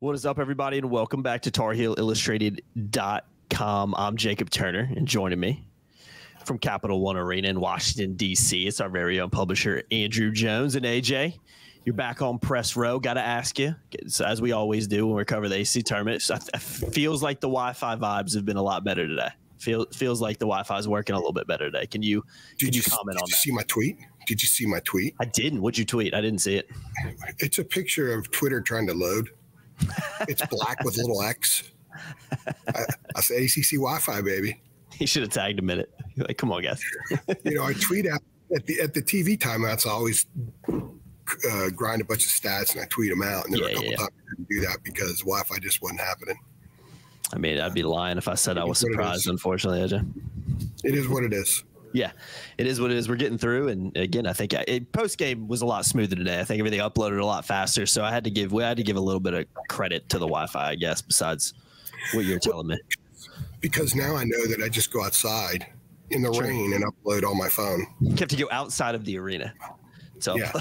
What is up, everybody, and welcome back to TarHeelIllustrated.com. I'm Jacob Turner, and joining me from Capital One Arena in Washington, D.C., it's our very own publisher, Andrew Jones. And AJ, you're back on press row. Got to ask you, as we always do when we cover the ACC tournament, it feels like the Wi-Fi vibes have been a lot better today. Feels like the Wi-Fi is working a little bit better today. Can you comment on that? Did you see my tweet? I didn't. What'd you tweet? I didn't see it. It's a picture of Twitter trying to load. It's black with little X. I said ACC Wi-Fi, baby. He should have tagged a minute. Like, come on, guys. You know, I tweet out at the TV timeouts. I always grind a bunch of stats and I tweet them out. And there were a couple times I didn't do that because Wi-Fi just wasn't happening. I mean, I'd be lying if I said I was surprised. Unfortunately, AJ. It is what it is. Yeah, it is what it is. We're getting through. And again, I think post game was a lot smoother today. I think everything uploaded a lot faster. So we had to give a little bit of credit to the Wi-Fi, I guess, besides what you're telling me. Because now I know that I just go outside in the rain and upload on my phone. You have to go outside of the arena. So yeah,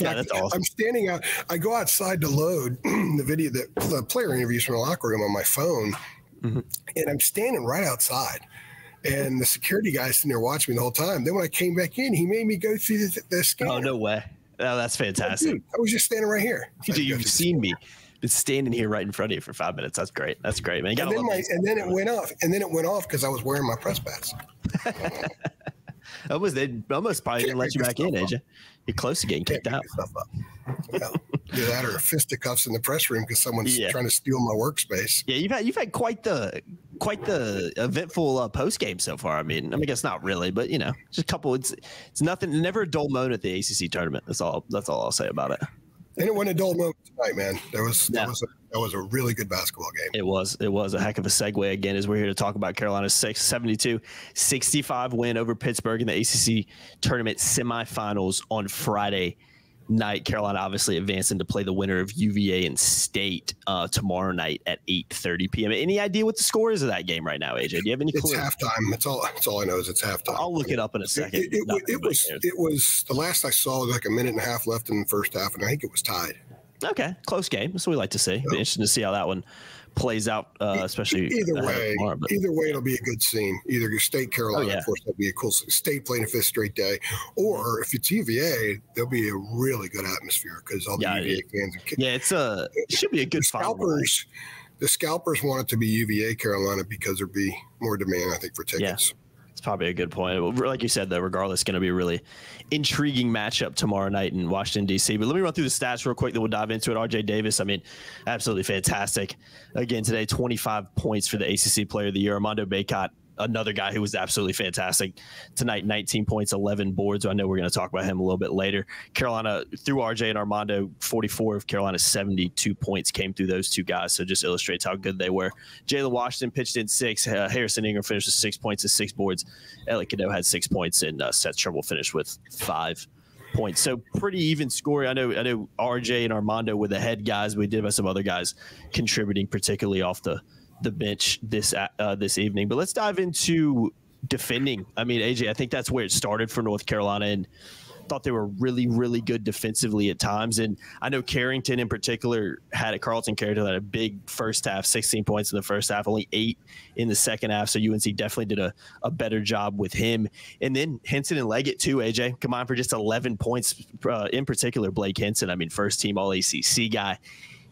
yeah, that's awesome. I'm standing out. I go outside to load the video, the player interviews from the locker room on my phone, and I'm standing right outside. And the security guy sitting there watching me the whole time. Then when I came back in, he made me go through the scanner. Oh, no way. Oh, that's fantastic. Dude, I was just standing right here. Dude, you've seen me. Been standing here right in front of you for 5 minutes. That's great. That's great, man. And then it went off because I was wearing my press pass. They almost probably didn't let you back in, AJ. You're close to getting kicked out. Yeah. Either that or fisticuffs in the press room because someone's trying to steal my workspace. Yeah, you've had quite the eventful post game so far. I mean, I guess not really, but you know, just a couple. It's nothing. Never a dull moment at the ACC tournament. That's all I'll say about it. And it wasn't a dull moment tonight, man. That was a really good basketball game. It was a heck of a segue again, as we're here to talk about Carolina's 72-65 win over Pittsburgh in the ACC tournament semifinals on Friday night. Carolina obviously advancing to play the winner of UVA and State tomorrow night at 8:30 p.m. Any idea what the score is of that game right now, AJ? Do you have any clue? It's halftime. That's all I know is it's halftime. I'll look it up in a second. It was the last I saw was like a minute and a half left in the first half, and I think it was tied. Okay, close game. That's what we like to see. It'll be interesting to see how that one plays out, especially either way, it'll be a good scene. Either State, Carolina, of course, that'd be a cool State playing a fifth straight day, or if it's UVA, there'll be a really good atmosphere because all the UVA fans. It should be a good scalpers. The scalpers want it to be UVA, Carolina, because there'd be more demand, I think, for tickets. Yeah. It's probably a good point. Like you said, though, regardless, going to be a really intriguing matchup tomorrow night in Washington, D.C. But let me run through the stats real quick, then we'll dive into it. R.J. Davis, I mean, absolutely fantastic. Again, today, 25 points for the ACC Player of the Year. Armando Bacot, another guy who was absolutely fantastic tonight, 19 points, 11 boards. I know we're going to talk about him a little bit later. Carolina, through R.J. and Armando, 44 of Carolina's 72 points came through those two guys, so just illustrates how good they were. Jalen Washington pitched in 6. Harrison Ingram finished with 6 points and 6 boards. Ellie Cadeau had 6 points, and Seth Trimble finished with 5 points. So pretty even scoring. I know R.J. and Armando were the head guys. We did have some other guys contributing, particularly off the bench this evening. But let's dive into defending. I mean, AJ, I think that's where it started for North Carolina, and thought they were really, really good defensively at times. And I know Carrington in particular Carlton Carrington had a big first half, 16 points in the first half, only 8 in the second half. So UNC definitely did a better job with him. And then Hinson and Leggett too, AJ, combined for just 11 points, in particular Blake Hinson. I mean, first team all ACC guy.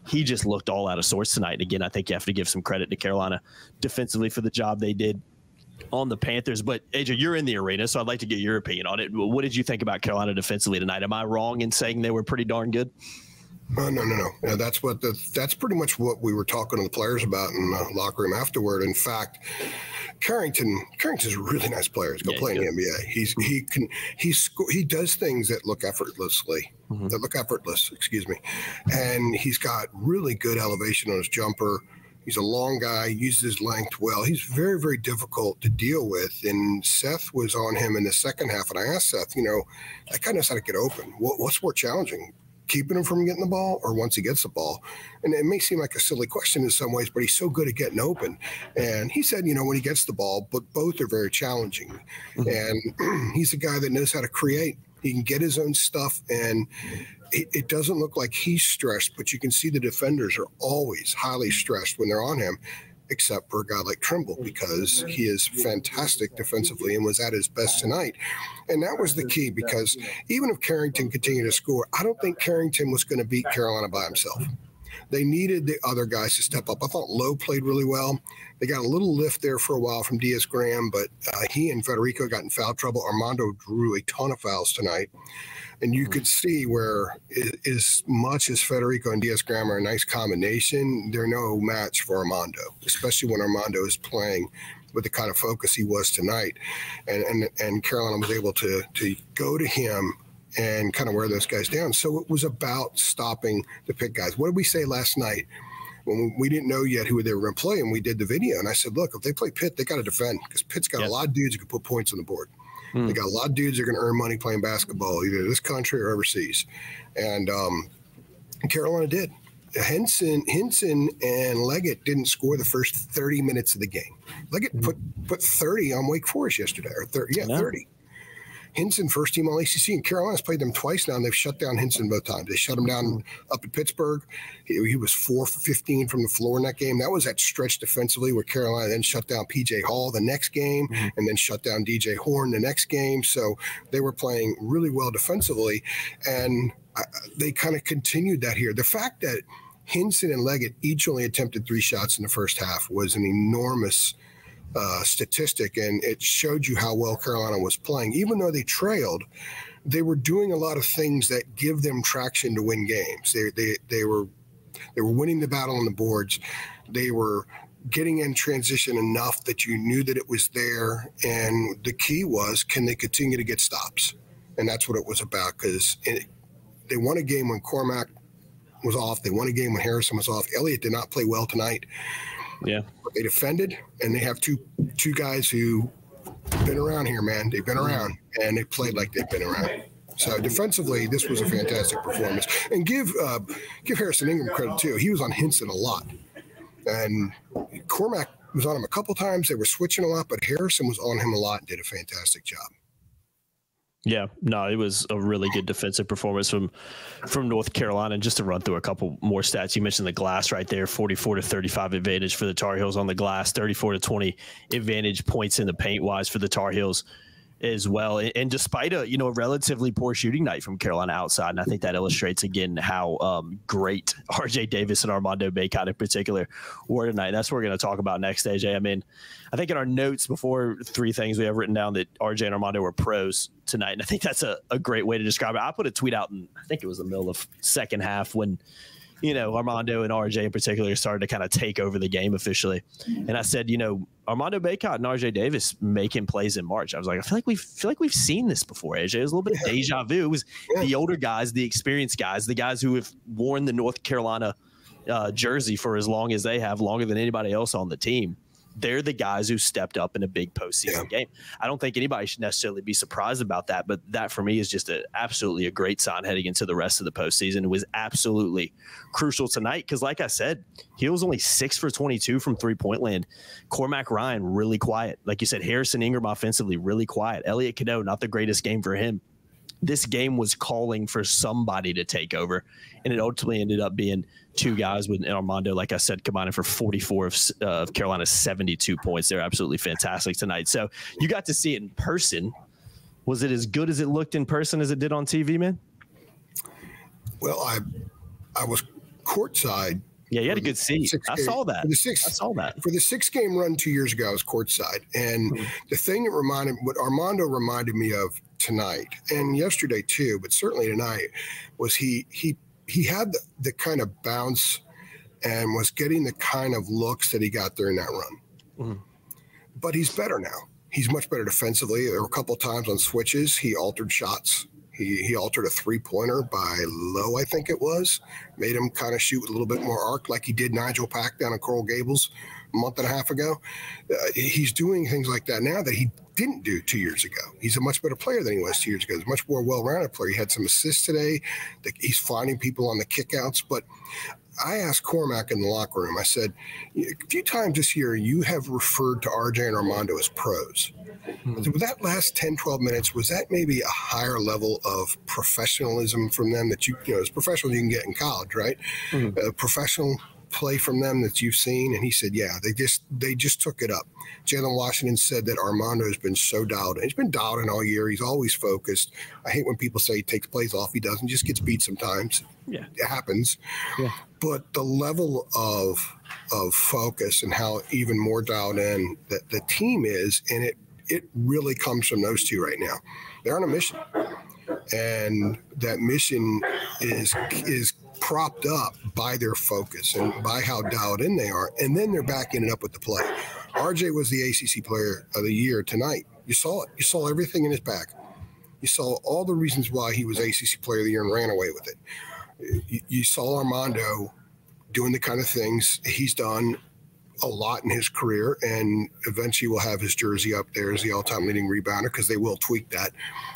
He just looked all out of sorts tonight. And again, I think you have to give some credit to Carolina defensively for the job they did on the Panthers. But AJ, you're in the arena, so I'd like to get your opinion on it. What did you think about Carolina defensively tonight? Am I wrong in saying they were pretty darn good? No. That's pretty much what we were talking to the players about in the locker room afterward. In fact, Carrington's a really nice player. He's going to play in the NBA. He does things that look effortlessly. That look effortless, excuse me. And he's got really good elevation on his jumper. He's a long guy, uses his length well. He's very, very difficult to deal with. And Seth was on him in the second half. And I asked Seth, you know, that guy knows how to get open. What's more challenging, keeping him from getting the ball or once he gets the ball? And it may seem like a silly question in some ways, but he's so good at getting open. And he said, you know, when he gets the ball, but both are very challenging. And he's a guy that knows how to create. He can get his own stuff, and it doesn't look like he's stressed, but you can see the defenders are always highly stressed when they're on him, except for a guy like Trimble, because he is fantastic defensively and was at his best tonight. And that was the key, because even if Carrington continued to score, I don't think Carrington was going to beat Carolina by himself. They needed the other guys to step up. I thought Lowe played really well. They got a little lift there for a while from Diaz-Graham, but he and Federico got in foul trouble. Armando drew a ton of fouls tonight. And you could see where, as much as Federico and Diaz-Graham are a nice combination, they're no match for Armando, especially when Armando is playing with the kind of focus he was tonight. And Carolina was able to go to him and kind of wear those guys down. So it was about stopping the Pitt guys. What did we say last night when we didn't know yet who they were going to play, and we did the video? And I said, look, if they play Pitt, they got to defend, because Pitt's got a lot of dudes who can put points on the board. They got a lot of dudes that are going to earn money playing basketball, either this country or overseas. And Carolina did. Hinson and Leggett didn't score the first 30 minutes of the game. Leggett put 30 on Wake Forest yesterday, or 30. Hinson, first team all ACC, and Carolina's played them twice now, and they've shut down Hinson both times. They shut him down up at Pittsburgh. He was 4-for-15 from the floor in that game. That was that stretch defensively where Carolina then shut down P.J. Hall the next game, and then shut down D.J. Horn the next game. So they were playing really well defensively, and they kind of continued that here. The fact that Hinson and Leggett each only attempted 3 shots in the first half was an enormous statistic, and it showed you how well Carolina was playing. Even though they trailed, they were doing a lot of things that give them traction to win games. They were winning the battle on the boards. They were getting in transition enough that you knew that it was there, and the key was, can they continue to get stops? And that's what it was about, because they won a game when Cormac was off. They won a game when Harrison was off. Elliott did not play well tonight. Yeah, they defended, and they have two guys who've been around here, man. They've been around, and they played like they've been around. So defensively, this was a fantastic performance. And give Harrison Ingram credit too. He was on Hinson a lot, and Cormac was on him a couple times. They were switching a lot, but Harrison was on him a lot and did a fantastic job. Yeah, no, it was a really good defensive performance from North Carolina. And just to run through a couple more stats, you mentioned the glass right there, 44-35 advantage for the Tar Heels on the glass, 34-20 advantage points in the paint wise for the Tar Heels as well. And despite a relatively poor shooting night from Carolina outside, and I think that illustrates again how great R.J. Davis and Armando Bacot in particular were tonight. That's what we're going to talk about next, AJ. I mean, I think in our notes before, 3 things we have written down that R.J. and Armando were pros tonight, and I think that's a great way to describe it. I put a tweet out in, I think it was the middle of second half, when Armando and RJ in particular started to kind of take over the game officially. And I said, Armando Bacot and RJ Davis making plays in March. I was like, I feel like we've seen this before, AJ. It was a little bit of deja vu. It was the older guys, the experienced guys, the guys who have worn the North Carolina jersey for as long as they have, longer than anybody else on the team. They're the guys who stepped up in a big postseason game. I don't think anybody should necessarily be surprised about that, but that for me is just absolutely a great sign heading into the rest of the postseason. It was absolutely crucial tonight because, like I said, he was only 6-for-22 from three-point land. Cormac Ryan, really quiet. Like you said, Harrison Ingram offensively, really quiet. Elliott Cano, not the greatest game for him. This game was calling for somebody to take over, and it ultimately ended up being 2 guys with Armando, like I said, combining for 44 of Carolina's 72 points. They're absolutely fantastic tonight. So you got to see it in person. Was it as good as it looked in person as it did on TV, man? Well, I was courtside. Yeah, you had a good seat. I saw that. For the 6-game run 2 years ago, I was courtside. And the thing that what Armando reminded me of tonight and yesterday too, but certainly tonight, was he had the kind of bounce and was getting the kind of looks that he got during that run. But he's better now. He's much better defensively. There were a couple of times on switches he altered shots. He altered a 3-pointer by Lowe, I think it was, made him kind of shoot with a little bit more arc, like he did Nigel Pack down in Coral Gables a month and a half ago. He's doing things like that now that he didn't do 2 years ago. He's a much better player than he was 2 years ago. He's a much more well-rounded player. He had some assists today. He's finding people on the kickouts. But I asked Cormac in the locker room, I said, a few times this year, you have referred to RJ and Armando as pros. I said, with that last 10, 12 minutes, was that maybe a higher level of professionalism from them that you know, as professional you can get in college, right? Professional play from them that you've seen? And he said, yeah, they just took it up. Jalen Washington said that Armando has been so dialed in. He's been dialed in all year. He's always focused. I hate when people say he takes plays off. He doesn't. Just gets beat sometimes. Yeah, it happens. Yeah. But the level of focus and how even more dialed in that the team is, and it really comes from those two right now. They're on a mission, and that mission is propped up by their focus and by how dialed in they are, and then they're backing it up with the play. RJ was the ACC player of the year tonight. You saw it. You saw everything in his back. You saw all the reasons why he was ACC player of the year and ran away with it. You saw Armando doing the kind of things he's done a lot in his career, and eventually will have his jersey up there as the all-time leading rebounder, because they will tweak that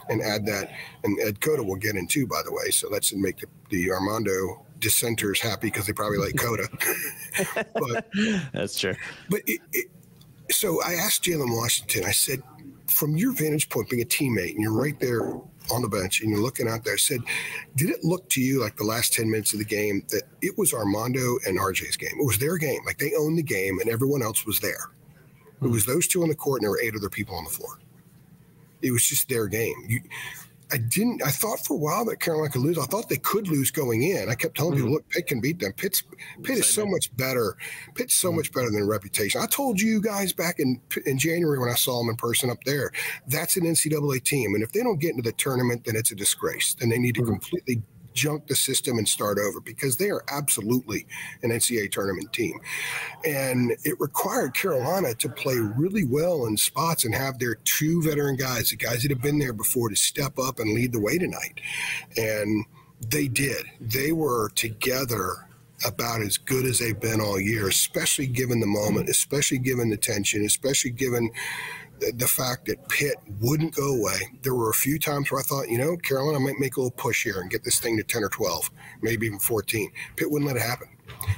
and add that. And Ed Cota will get in too, by the way. So that should make the Armando dissenters happy, because they probably like Cota. But, that's true. But so I asked Jalen Washington, I said, from your vantage point, being a teammate, and you're right there on the bench and you're looking out there, I said, did it look to you like the last 10 minutes of the game that it was Armando and RJ's game? It was their game. Like, they owned the game and everyone else was there. It was those two on the court and there were 8 other people on the floor. It was just their game. I thought for a while that Carolina could lose. I thought they could lose going in. I kept telling people, look, Pitt can beat them. Pitt is so much better. Pitt's so much better than reputation. I told you guys back in January when I saw them in person up there, that's an NCAA team. And if they don't get into the tournament, then it's a disgrace. Then they need to completely junk the system and start over, because they are absolutely an NCAA tournament team. And it required Carolina to play really well in spots and have their 2 veteran guys, the guys that have been there before, to step up and lead the way tonight. And they did. They were together about as good as they've been all year, especially given the moment, especially given the tension, especially given the fact that Pitt wouldn't go away. There were a few times where I thought, you know, Carolina might make a little push here and get this thing to 10 or 12, maybe even 14. Pitt wouldn't let it happen.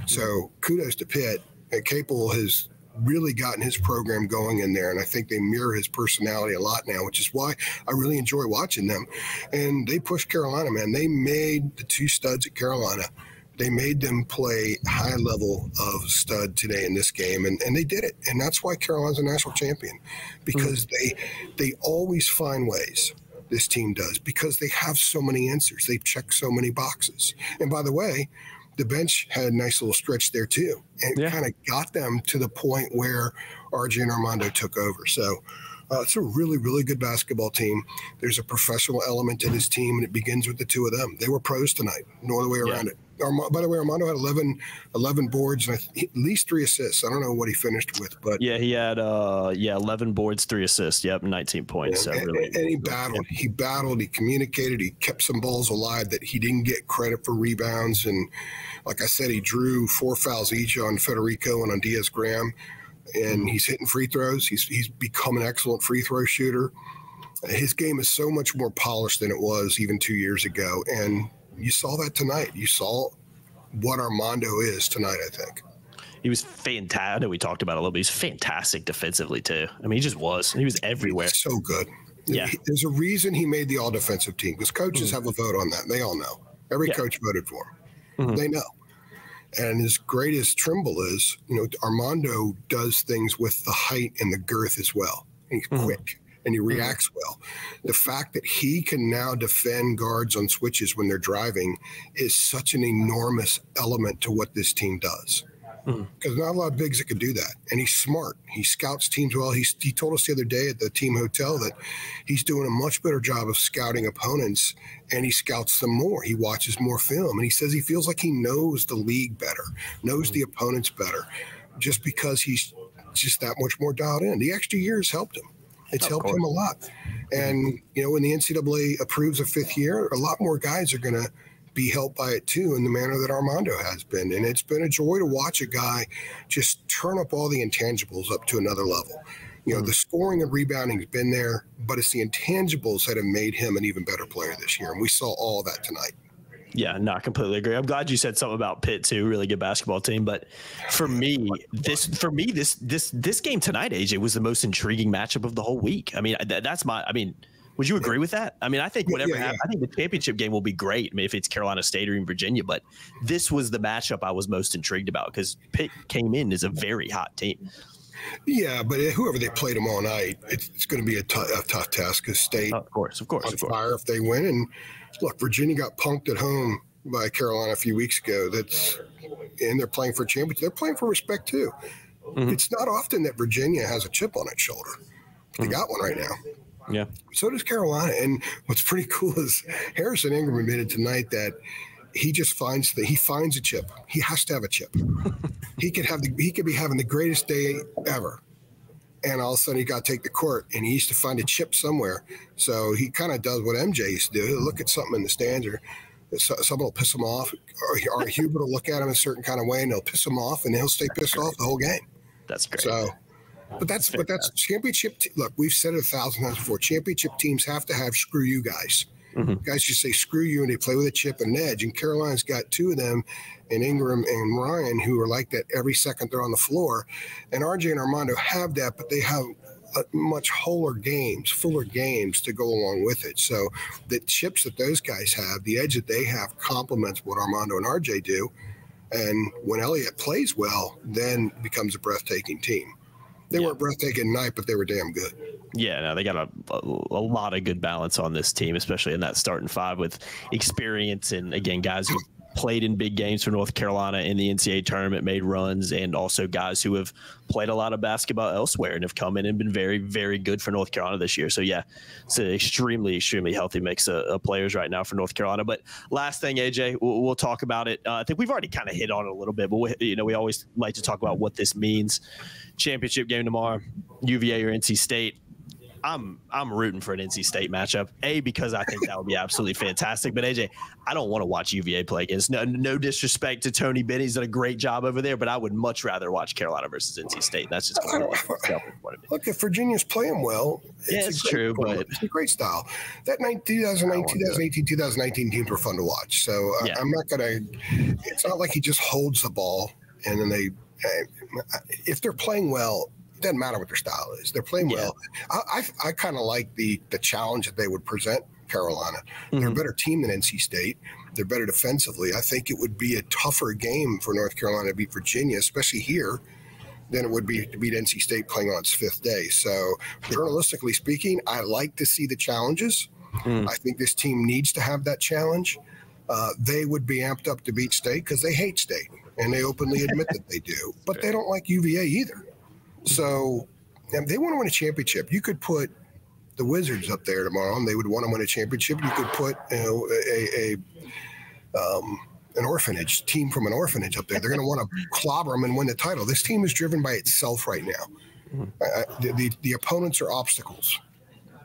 So kudos to Pitt. Capel has really gotten his program going in there, and I think they mirror his personality a lot now, which is why I really enjoy watching them. And they pushed Carolina, man. They made the 2 studs at Carolina. They made them play high level of stud today in this game, and they did it. And that's why Carolina's a national champion, because they always find ways, this team does, because they have so many answers. They check so many boxes. And by the way, the bench had a nice little stretch there too, and it kind of got them to the point where RJ and Armando took over. So it's a really, really good basketball team. There's a professional element to this team, and it begins with the 2 of them. They were pros tonight, no other way around it. By the way, Armando had 11 boards and at least 3 assists. I don't know what he finished with, but yeah, he had 11 boards, 3 assists. Yep, 19 points. Yeah, so really, and he battled. He battled. He communicated. He kept some balls alive that he didn't get credit for rebounds. And like I said, he drew 4 fouls each on Federico and on Diaz-Graham. And he's hitting free throws. He's become an excellent free throw shooter. His game is so much more polished than it was even 2 years ago, and you saw that tonight. You saw what Armando is tonight, I think. He was fantastic. I know we talked about it a little bit. He's fantastic defensively, too. I mean, he just was. He was everywhere. So good. Yeah. There's a reason he made the all-defensive team, because coaches have a vote on that. They all know. Every coach voted for him. They know. And as great as Trimble is, you know, Armando does things with the height and the girth as well. He's quick. And he reacts well. The fact that he can now defend guards on switches when they're driving is such an enormous element to what this team does. Because not a lot of bigs that could do that. And he's smart. He scouts teams well. He told us the other day at the team hotel that he's doing a much better job of scouting opponents, and he scouts them more. He watches more film. And he says he feels like he knows the league better, knows the opponents better, just because he's just that much more dialed in. The extra years helped him. It's helped him a lot. And, you know, when the NCAA approves a 5th year, a lot more guys are going to be helped by it, too, in the manner that Armando has been. And it's been a joy to watch a guy just turn up all the intangibles up to another level. You know, the scoring and rebounding has been there, but it's the intangibles that have made him an even better player this year. And we saw all that tonight. Yeah, not completely agree. I'm glad you said something about Pitt too. Really good basketball team. But for me, this game tonight, AJ, was the most intriguing matchup of the whole week. I mean, would you agree with that? I mean, I think whatever happens, I think the championship game will be great. I mean, if it's Carolina State or even Virginia, but this was the matchup I was most intrigued about because Pitt came in as a very hot team. Yeah, but whoever they play tomorrow night, it's going to be a tough task because State of course, fire if they win. And look, Virginia got punked at home by Carolina a few weeks ago. And they're playing for a championship. They're playing for respect too. Mm-hmm. It's not often that Virginia has a chip on its shoulder. But they got one right now. Yeah. So does Carolina. And what's pretty cool is Harrison Ingram admitted tonight that he just finds that he finds a chip. He has to have a chip. he could be having the greatest day ever, and all of a sudden he got to take the court, and he used to find a chip somewhere. So he kind of does what MJ used to do. He'll look at something in the stands, or someone will piss him off, or Hubert will look at him a certain kind of way, and they'll piss him off, and he'll stay pissed off the whole game. That's great. So, but that's championship. Look, we've said it 1,000 times before. Championship teams have to have screw you guys. Mm-hmm. Guys just say screw you, and they play with a chip and an edge. And Carolina's got two of them, and Ingram and Ryan, who are like that every second they're on the floor. And RJ and Armando have that, but they have much fuller games to go along with it. So the chips that those guys have, the edge that they have, complements what Armando and RJ do. And when Elliott plays well, then becomes a breathtaking team. They weren't breathtaking tonight, but they were damn good. Yeah, no, they got a lot of good balance on this team, especially in that starting five with experience and, again, guys who played in big games for North Carolina in the NCAA tournament, made runs, and also guys who have played a lot of basketball elsewhere and have come in and been very, very good for North Carolina this year. So, yeah, it's an extremely, extremely healthy mix of players right now for North Carolina. But last thing, AJ, we'll talk about it. I think we've already kind of hit on it a little bit, but we always like to talk about what this means. Championship game tomorrow, UVA or NC State. I'm rooting for an NC State matchup, A, because I think that would be absolutely fantastic. But, AJ, I don't want to watch UVA play against. No disrespect to Tony Bennett. He's done a great job over there, but I would much rather watch Carolina versus NC State. That's just look, if Virginia's playing well, it's a great style. That 2018 teams were fun to watch. So, I'm not going to – it's not like he just holds the ball and then they – if they're playing well – doesn't matter what their style is. They're playing well. I kind of like the challenge that they would present Carolina. Mm-hmm. They're a better team than NC State. They're better defensively. I think it would be a tougher game for North Carolina to beat Virginia, especially here, than it would be to beat NC State playing on its fifth day. So journalistically speaking, I like to see the challenges. Mm. I think this team needs to have that challenge. They would be amped up to beat State because they hate State, and they openly admit that they do. But they don't like UVA either. So they want to win a championship. You could put the Wizards up there tomorrow, and they would want to win a championship. You could put an orphanage team from an orphanage up there. They're going to want to clobber them and win the title. This team is driven by itself right now. The opponents are obstacles.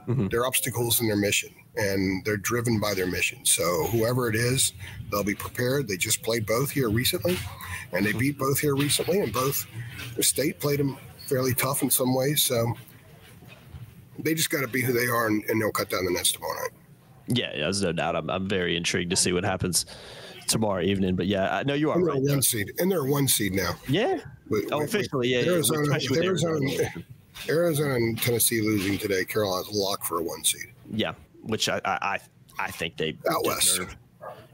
Mm-hmm. They're obstacles in their mission, and they're driven by their mission. So whoever it is, they'll be prepared. They just played both here recently, and they beat both here recently, and both State played them fairly tough in some ways. So they just got to be who they are, and they'll cut down the nets tomorrow night. Yeah, there's no doubt. I'm very intrigued to see what happens tomorrow evening. But, yeah, I know you are right. They're a one seed now. Yeah. Arizona and Tennessee losing today. Carolina's locked for a one seed. Yeah, which I think they – Out west.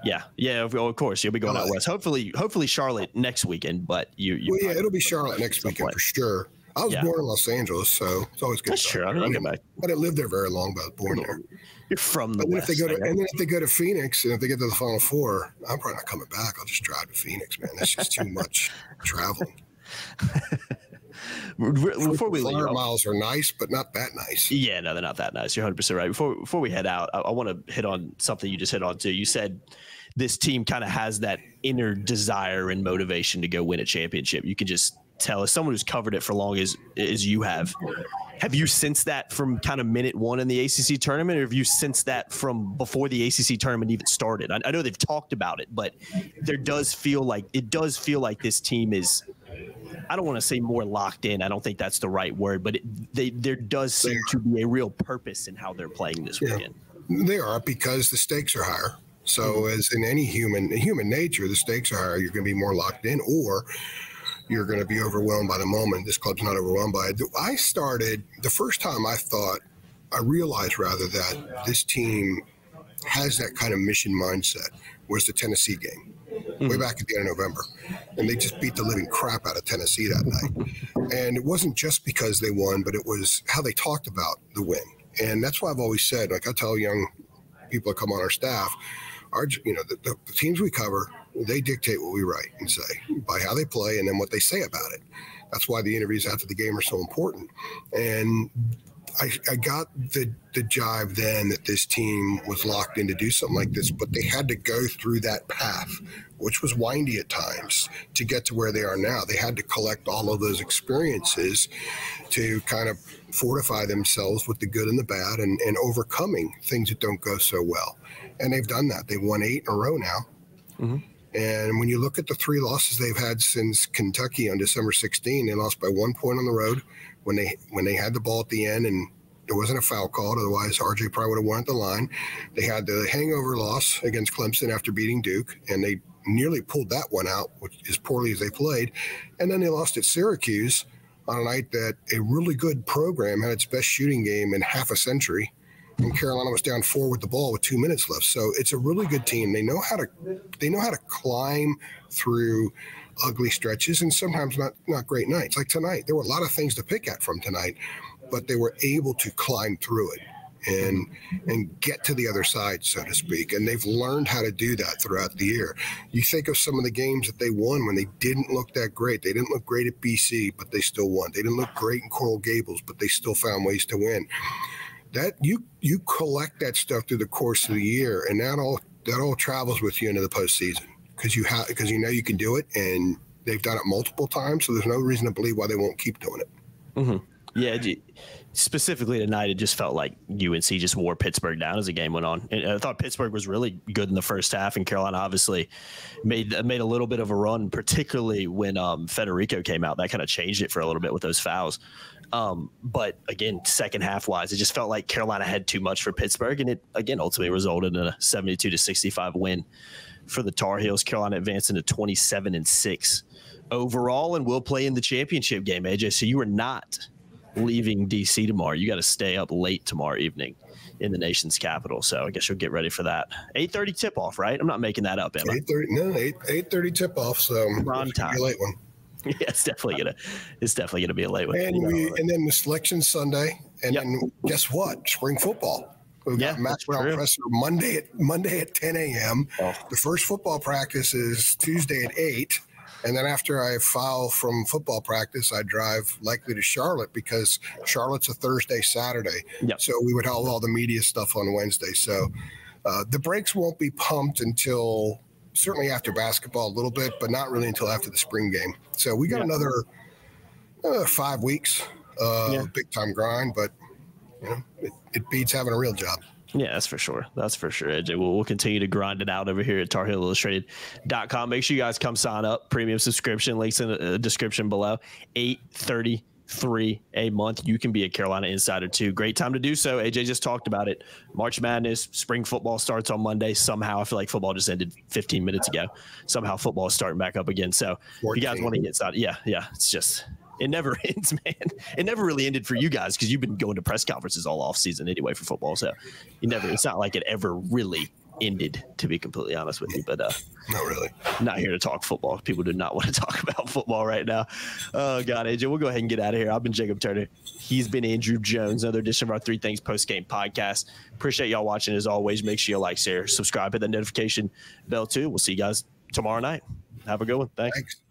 Yeah, of course. You'll be going out west. Hopefully Charlotte next weekend. But it'll be Charlotte next weekend for sure. I was born in Los Angeles, so it's always good. That's true. I didn't live there very long, but I was born there. You're from the West. If they go to Phoenix, and if they get to the Final Four, I'm probably not coming back. I'll just drive to Phoenix, man. That's just too much traveling. Before we leave, miles are nice, but not that nice. Yeah, no, they're not that nice. You're 100% right. Before we head out, I want to hit on something you just hit on too. You said this team kind of has that inner desire and motivation to go win a championship. You can just tell, as someone who's covered it for long as you have. Have you sensed that from kind of minute one in the ACC tournament, or have you sensed that from before the ACC tournament even started? I know they've talked about it, but it does feel like this team is, I don't want to say more locked in. I don't think that's the right word, but there does seem to be a real purpose in how they're playing this weekend. They are, because the stakes are higher. So as in any human nature, the stakes are higher. You're going to be more locked in, or you're going to be overwhelmed by the moment. This club's not overwhelmed by it. I started the first time I realized that this team has that kind of mission mindset was the Tennessee game way back at the end of November. And they just beat the living crap out of Tennessee that night. And it wasn't just because they won, but it was how they talked about the win. And that's why I've always said, like I tell young people that come on our staff, the teams we cover, they dictate what we write and say by how they play and then what they say about it. That's why the interviews after the game are so important. And I got the jive then that this team was locked in to do something like this, but they had to go through that path, which was windy at times, to get to where they are now. They had to collect all of those experiences to kind of fortify themselves with the good and the bad and overcoming things that don't go so well. And they've done that. They've won 8 in a row now. Mm-hmm. And when you look at the 3 losses they've had since Kentucky on December 16, they lost by 1 point on the road when they had the ball at the end and there wasn't a foul called. Otherwise, R.J. probably would have won at the line. They had the hangover loss against Clemson after beating Duke, and they nearly pulled that one out, which as poorly as they played. And then they lost at Syracuse on a night that a really good program had its best shooting game in half a century. And Carolina was down 4 with the ball with 2 minutes left. So it's a really good team. They know how to climb through ugly stretches and sometimes not great nights. Like tonight, there were a lot of things to pick at from tonight, but they were able to climb through it and get to the other side, so to speak. And they've learned how to do that throughout the year. You think of some of the games that they won when they didn't look that great. They didn't look great at BC, but they still won. They didn't look great in Coral Gables, but they still found ways to win. That you collect that stuff through the course of the year, and that all travels with you into the postseason because you know you can do it, and they've done it multiple times. So there's no reason to believe why they won't keep doing it. Mm-hmm. Yeah, specifically tonight, it just felt like UNC just wore Pittsburgh down as the game went on. And I thought Pittsburgh was really good in the first half, and Carolina obviously made a little bit of a run, particularly when Federico came out. That kind of changed it for a little bit with those fouls. But again, second half wise, it just felt like Carolina had too much for Pittsburgh, and it again ultimately resulted in a 72-65 win for the Tar Heels. Carolina advancing to 27-6 overall, and will play in the championship game. AJ, so you are not leaving DC tomorrow. You got to stay up late tomorrow evening in the nation's capital. So I guess you'll get ready for that. 8:30 tip off, right? I'm not making that up, am I? 8:30 tip off. So prime time. Late one. Yeah, it's definitely gonna be a late one. And then the selection Sunday, and then guess what? Spring football. We've got Matt Brown presser Monday at 10 a.m. Oh. The first football practice is Tuesday at 8, and then after I foul from football practice, I drive likely to Charlotte because Charlotte's a Thursday, Saturday. Yep. So we would have all the media stuff on Wednesday. So the brakes won't be pumped until. Certainly after basketball a little bit, but not really until after the spring game. So we got another 5 weeks big-time grind, but it beats having a real job. Yeah, that's for sure. That's for sure, AJ. We'll continue to grind it out over here at TarHeelIllustrated.com. Make sure you guys come sign up. Premium subscription, links in the description below. $8.33 a month. You can be a Carolina insider too. Great time to do so. AJ just talked about it. March Madness, spring football starts on Monday. Somehow I feel like football just ended 15 minutes ago. Somehow football is starting back up again. So if you guys want to get started, it's just it never ends, man. It never really ended for you guys because you've been going to press conferences all off season anyway for football. So it's not like it ever really ended, to be completely honest with you, but not really. Not here to talk football. People do not want to talk about football right now. Oh God, AJ, we'll go ahead and get out of here. I've been Jacob Turner. He's been Andrew Jones. Another edition of our Three Things Post Game Podcast. Appreciate y'all watching as always. Make sure you like, share, subscribe, hit that notification bell too. We'll see you guys tomorrow night. Have a good one. Thanks.